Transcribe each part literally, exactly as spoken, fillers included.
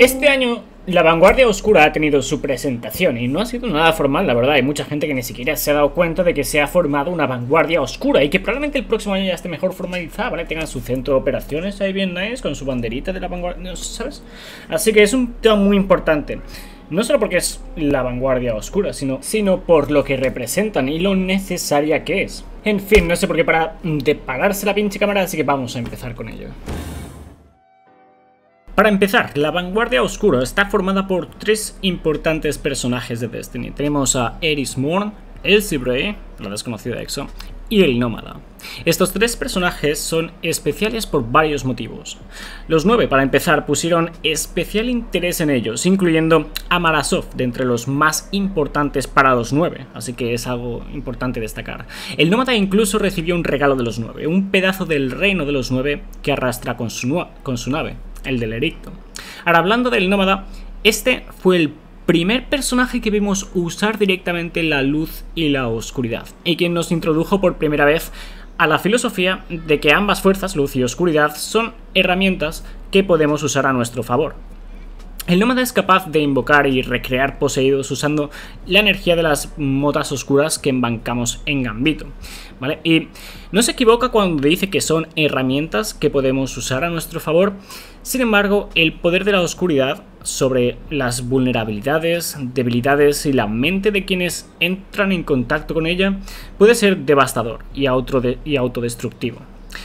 Este año la Vanguardia Oscura ha tenido su presentación y no ha sido nada formal, la verdad. Hay mucha gente que ni siquiera se ha dado cuenta de que se ha formado una Vanguardia Oscura y que probablemente el próximo año ya esté mejor formalizada, ¿vale? Tengan su centro de operaciones ahí bien nice, con su banderita de la Vanguardia, ¿sabes? Así que es un tema muy importante. No solo porque es la Vanguardia Oscura, sino, sino por lo que representan y lo necesaria que es. En fin, no sé por qué para de pararse la pinche cámara, así que vamos a empezar con ello. Para empezar, la Vanguardia Oscura está formada por tres importantes personajes de Destiny. Tenemos a Eris Morn, Elsie Bray, la desconocida EXO, y El Nómada. Estos tres personajes son especiales por varios motivos. Los nueve, para empezar, pusieron especial interés en ellos, incluyendo a Marasov, de entre los más importantes para los nueve, así que es algo importante destacar. El Nómada incluso recibió un regalo de los nueve, un pedazo del reino de los nueve que arrastra con su, con su nave, el del Ericto. Ahora, hablando del Nómada, este fue el primer personaje que vimos usar directamente la luz y la oscuridad, y quien nos introdujo por primera vez a la filosofía de que ambas fuerzas, luz y oscuridad, son herramientas que podemos usar a nuestro favor. El Nómada es capaz de invocar y recrear poseídos usando la energía de las motas oscuras que embancamos en Gambito, ¿vale? Y no se equivoca cuando dice que son herramientas que podemos usar a nuestro favor. Sin embargo, el poder de la oscuridad sobre las vulnerabilidades, debilidades y la mente de quienes entran en contacto con ella puede ser devastador y autodestructivo.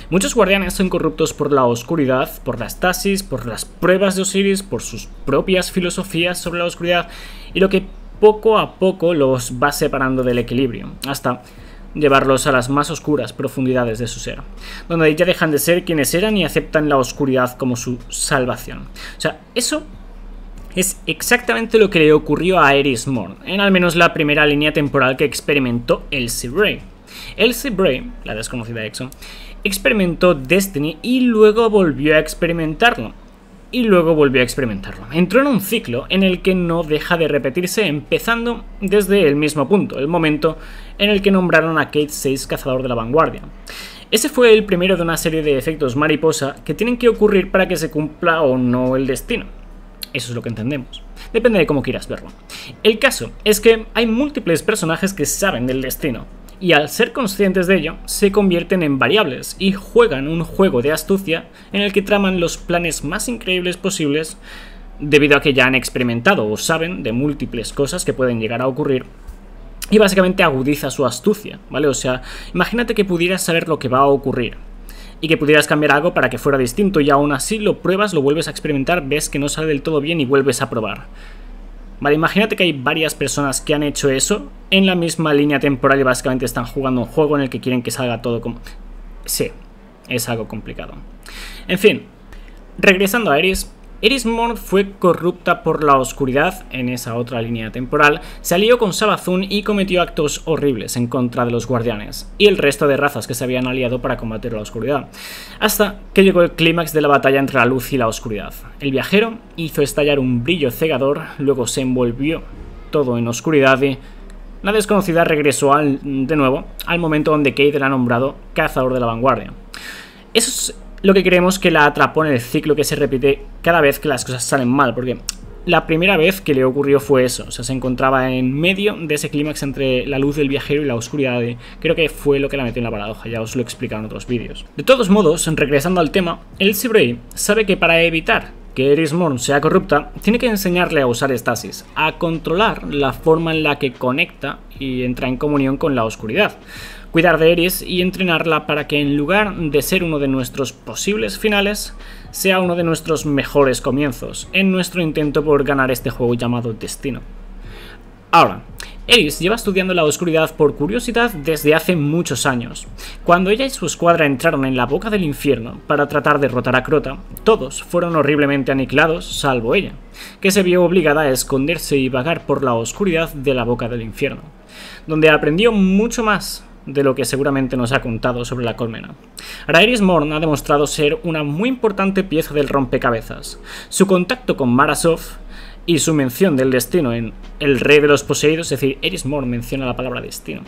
Muchos guardianes son corruptos por la oscuridad, por la Stasis, por las pruebas de Osiris, por sus propias filosofías sobre la oscuridad, y lo que poco a poco los va separando del equilibrio, hasta llevarlos a las más oscuras profundidades de su ser, donde ya dejan de ser quienes eran y aceptan la oscuridad como su salvación. O sea, eso es exactamente lo que le ocurrió a Eris Morn, en al menos la primera línea temporal que experimentó Elsie Bray. Elsie Bray, la desconocida EXO, experimentó Destiny y luego volvió a experimentarlo. Y luego volvió a experimentarlo. Entró en un ciclo en el que no deja de repetirse, empezando desde el mismo punto, el momento en el que nombraron a Kate seis cazador de la vanguardia. Ese fue el primero de una serie de efectos mariposa que tienen que ocurrir para que se cumpla o no el destino. Eso es lo que entendemos. Depende de cómo quieras verlo. El caso es que hay múltiples personajes que saben del destino, y al ser conscientes de ello, se convierten en variables y juegan un juego de astucia en el que traman los planes más increíbles posibles debido a que ya han experimentado o saben de múltiples cosas que pueden llegar a ocurrir. Y básicamente agudiza su astucia, ¿vale? O sea, imagínate que pudieras saber lo que va a ocurrir y que pudieras cambiar algo para que fuera distinto, y aún así lo pruebas, lo vuelves a experimentar, ves que no sale del todo bien y vuelves a probar. Vale, imagínate que hay varias personas que han hecho eso en la misma línea temporal y básicamente están jugando un juego en el que quieren que salga todo como... Sí, es algo complicado. En fin, regresando a Eris, Eris Morn fue corrupta por la oscuridad en esa otra línea temporal, se alió con Sabazún y cometió actos horribles en contra de los guardianes y el resto de razas que se habían aliado para combatir la oscuridad, hasta que llegó el clímax de la batalla entre la luz y la oscuridad. El viajero hizo estallar un brillo cegador, luego se envolvió todo en oscuridad y la desconocida regresó al, de nuevo al momento donde Kate era nombrado cazador de la vanguardia. Eso es lo que creemos que la atrapó en el ciclo que se repite cada vez que las cosas salen mal, porque la primera vez que le ocurrió fue eso, o sea, se encontraba en medio de ese clímax entre la luz del viajero y la oscuridad, y creo que fue lo que la metió en la paradoja, ya os lo he explicado en otros vídeos. De todos modos, regresando al tema, el Elsie Bray sabe que para evitar que Eris Morn sea corrupta, tiene que enseñarle a usar Stasis, a controlar la forma en la que conecta y entra en comunión con la oscuridad, cuidar de Eris y entrenarla para que, en lugar de ser uno de nuestros posibles finales, sea uno de nuestros mejores comienzos, en nuestro intento por ganar este juego llamado Destino. Ahora, Eris lleva estudiando la oscuridad por curiosidad desde hace muchos años. Cuando ella y su escuadra entraron en la boca del infierno para tratar de derrotar a Crota, todos fueron horriblemente aniquilados, salvo ella, que se vio obligada a esconderse y vagar por la oscuridad de la boca del infierno, donde aprendió mucho más de lo que seguramente nos ha contado sobre la colmena. Ahora, Eris Morn ha demostrado ser una muy importante pieza del rompecabezas. Su contacto con Mara Sov y su mención del destino en El Rey de los Poseídos, es decir, Eris Morn menciona la palabra destino.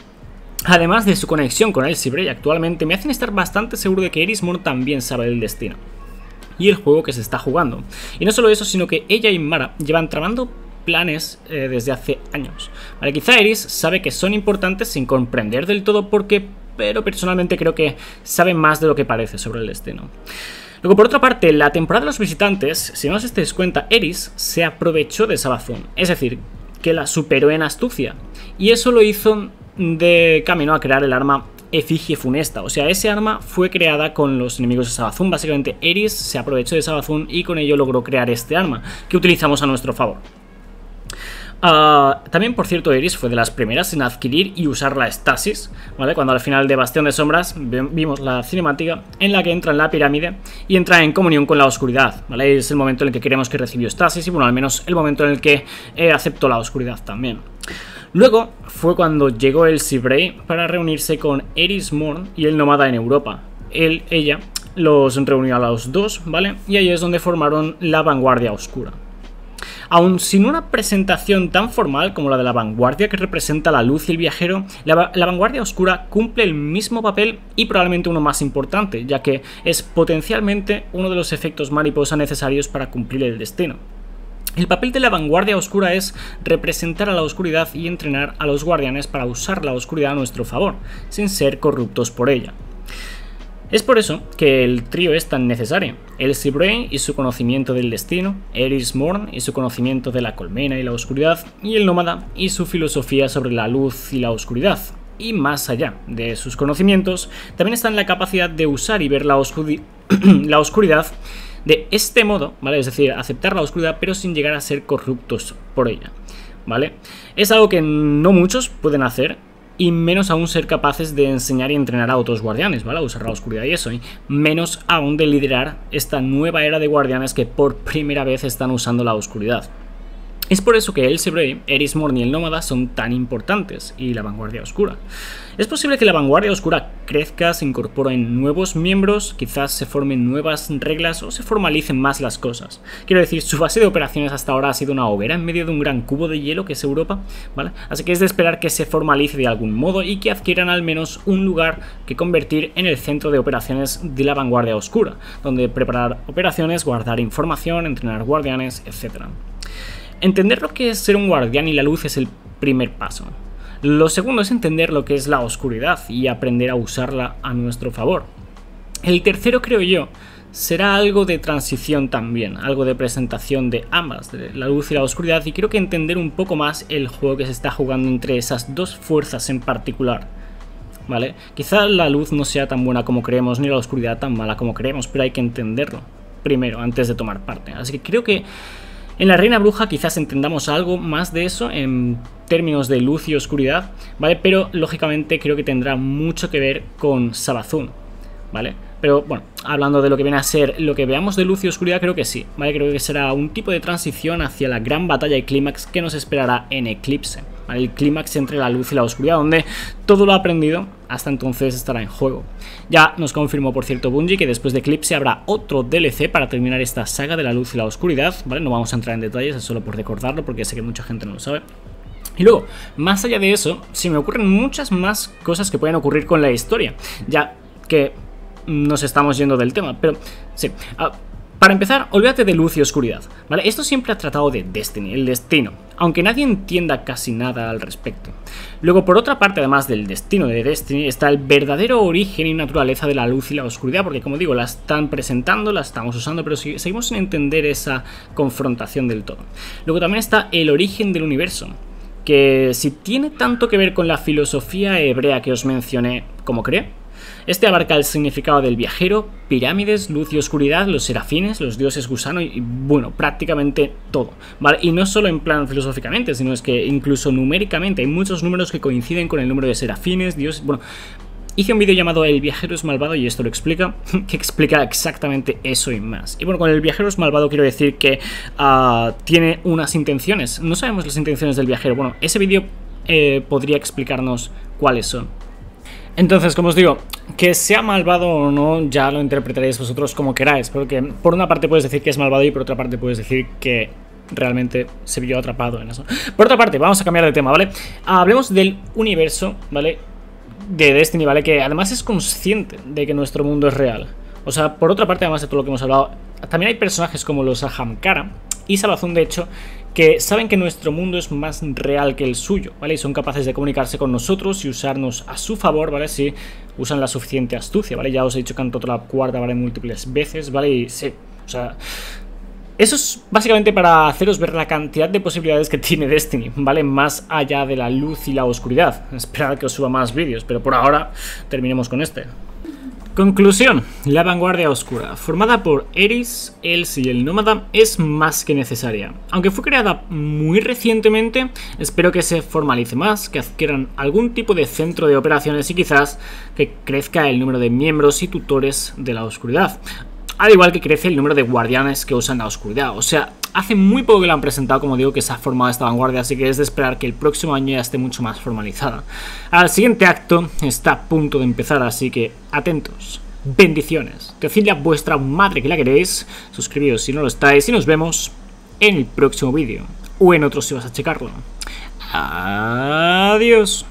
Además de su conexión con Elsie Bray actualmente, me hacen estar bastante seguro de que Eris Morn también sabe del destino. y el juego que se está jugando. Y no solo eso, sino que ella y Mara llevan tramando planes eh, desde hace años. Vale, quizá Eris sabe que son importantes sin comprender del todo por qué, pero personalmente creo que sabe más de lo que parece sobre el destino. Luego, por otra parte, la temporada de los visitantes, si no os dais cuenta, Eris se aprovechó de Savathûn, es decir, que la superó en astucia, y eso lo hizo de camino a crear el arma Efigie Funesta. O sea, ese arma fue creada con los enemigos de Savathûn. Básicamente, Eris se aprovechó de Savathûn y con ello logró crear este arma, que utilizamos a nuestro favor. Uh, también, por cierto, Eris fue de las primeras en adquirir y usar la Stasis, ¿vale? Cuando al final de Bastión de Sombras vimos la cinemática en la que entra en la pirámide y entra en comunión con la oscuridad, ¿vale? Es el momento en el que creemos que recibió Stasis y, bueno, al menos el momento en el que eh, aceptó la oscuridad también. Luego fue cuando llegó el Cibrein para reunirse con Eris Morn y el Nómada en Europa. Él, ella, los reunió a los dos, ¿vale? Y ahí es donde formaron la Vanguardia Oscura. Aun sin una presentación tan formal como la de la vanguardia, que representa la luz y el viajero, la, la vanguardia oscura cumple el mismo papel y probablemente uno más importante, ya que es potencialmente uno de los efectos mariposa necesarios para cumplir el destino. El papel de la vanguardia oscura es representar a la oscuridad y entrenar a los guardianes para usar la oscuridad a nuestro favor, sin ser corruptos por ella. Es por eso que el trío es tan necesario. Elsie Bray y su conocimiento del destino, Eris Morn y su conocimiento de la colmena y la oscuridad, y el Nómada y su filosofía sobre la luz y la oscuridad. Y más allá de sus conocimientos, también está en la capacidad de usar y ver la, oscuri la oscuridad de este modo, ¿vale? Es decir, aceptar la oscuridad pero sin llegar a ser corruptos por ella, ¿vale? Es algo que no muchos pueden hacer, y menos aún ser capaces de enseñar y entrenar a otros guardianes, ¿vale? A usar la oscuridad y eso, y menos aún de liderar esta nueva era de guardianes que por primera vez están usando la oscuridad. Es por eso que Elsie Bray, Eris Morn y el Nómada son tan importantes, y la Vanguardia Oscura. Es posible que la Vanguardia Oscura crezca, se incorporen nuevos miembros, quizás se formen nuevas reglas o se formalicen más las cosas. Quiero decir, su base de operaciones hasta ahora ha sido una hoguera en medio de un gran cubo de hielo que es Europa, ¿vale? Así que es de esperar que se formalice de algún modo y que adquieran al menos un lugar que convertir en el centro de operaciones de la Vanguardia Oscura, donde preparar operaciones, guardar información, entrenar guardianes, etcétera. Entender lo que es ser un guardián y la luz es el primer paso. Lo segundo es entender lo que es la oscuridad y aprender a usarla a nuestro favor. El tercero, creo yo, será algo de transición también, algo de presentación de ambas, de la luz y la oscuridad, y creo que entender un poco más el juego que se está jugando entre esas dos fuerzas en particular. ¿Vale? Quizá la luz no sea tan buena como creemos, ni la oscuridad tan mala como creemos, pero hay que entenderlo primero, antes de tomar parte. Así que creo que en la Reina Bruja quizás entendamos algo más de eso en términos de luz y oscuridad, ¿vale? Pero lógicamente creo que tendrá mucho que ver con Savathûn, ¿vale? Pero bueno, hablando de lo que viene a ser lo que veamos de luz y oscuridad, creo que sí, ¿vale? Creo que será un tipo de transición hacia la gran batalla y clímax que nos esperará en Eclipse, ¿vale? El clímax entre la luz y la oscuridad, donde todo lo aprendido hasta entonces estará en juego. Ya nos confirmó, por cierto, Bungie que después de Eclipse habrá otro D L C para terminar esta saga de la luz y la oscuridad, ¿vale? No vamos a entrar en detalles, es solo por recordarlo porque sé que mucha gente no lo sabe. Y luego, más allá de eso, se me ocurren muchas más cosas que pueden ocurrir con la historia, ya que nos estamos yendo del tema, pero sí. Uh, Para empezar, olvídate de luz y oscuridad, ¿vale? Esto siempre ha tratado de Destiny, el destino, aunque nadie entienda casi nada al respecto. Luego, por otra parte, además del destino de Destiny, está el verdadero origen y naturaleza de la luz y la oscuridad, porque como digo, la están presentando, la estamos usando, pero seguimos sin entender esa confrontación del todo. Luego también está el origen del universo, que si tiene tanto que ver con la filosofía hebrea que os mencioné, ¿cómo cree? Este abarca el significado del viajero, pirámides, luz y oscuridad, los serafines, los dioses gusano y, bueno, prácticamente todo, ¿vale? Y no solo en plan filosóficamente, sino es que incluso numéricamente hay muchos números que coinciden con el número de serafines, dioses. Bueno, hice un vídeo llamado El viajero es malvado y esto lo explica, que explica exactamente eso y más. Y bueno, con el viajero es malvado quiero decir que uh, tiene unas intenciones. No sabemos las intenciones del viajero. Bueno, ese vídeo eh, podría explicarnos cuáles son. Entonces, como os digo, que sea malvado o no, ya lo interpretaréis vosotros como queráis, porque por una parte puedes decir que es malvado y por otra parte puedes decir que realmente se vio atrapado en eso. Por otra parte, vamos a cambiar de tema, ¿vale? Hablemos del universo, ¿vale? De Destiny, ¿vale? Que además es consciente de que nuestro mundo es real. O sea, por otra parte, además de todo lo que hemos hablado, También hay personajes como los Ahamkara y Sabazón, de hecho, que saben que nuestro mundo es más real que el suyo, ¿vale? Y son capaces de comunicarse con nosotros y usarnos a su favor, ¿vale? Si usan la suficiente astucia, ¿vale? Ya os he dicho que han roto la cuarta, ¿vale? Múltiples veces, ¿vale? Y sí, o sea... Eso es básicamente para haceros ver la cantidad de posibilidades que tiene Destiny, ¿vale? Más allá de la luz y la oscuridad. Esperad que os suba más vídeos, pero por ahora terminemos con este. Conclusión. La Vanguardia Oscura, formada por Eris, Elsie y El Nómada, es más que necesaria. Aunque fue creada muy recientemente, espero que se formalice más, que adquieran algún tipo de centro de operaciones y quizás que crezca el número de miembros y tutores de la oscuridad. Al igual que crece el número de guardianes que usan la oscuridad. O sea, hace muy poco que la han presentado, como digo, que se ha formado esta vanguardia, así que es de esperar que el próximo año ya esté mucho más formalizada. Ahora, el siguiente acto está a punto de empezar, así que atentos. Bendiciones. Decidle a vuestra madre que la queréis. Suscribíos si no lo estáis y nos vemos en el próximo vídeo. O en otro si vas a checarlo. Adiós.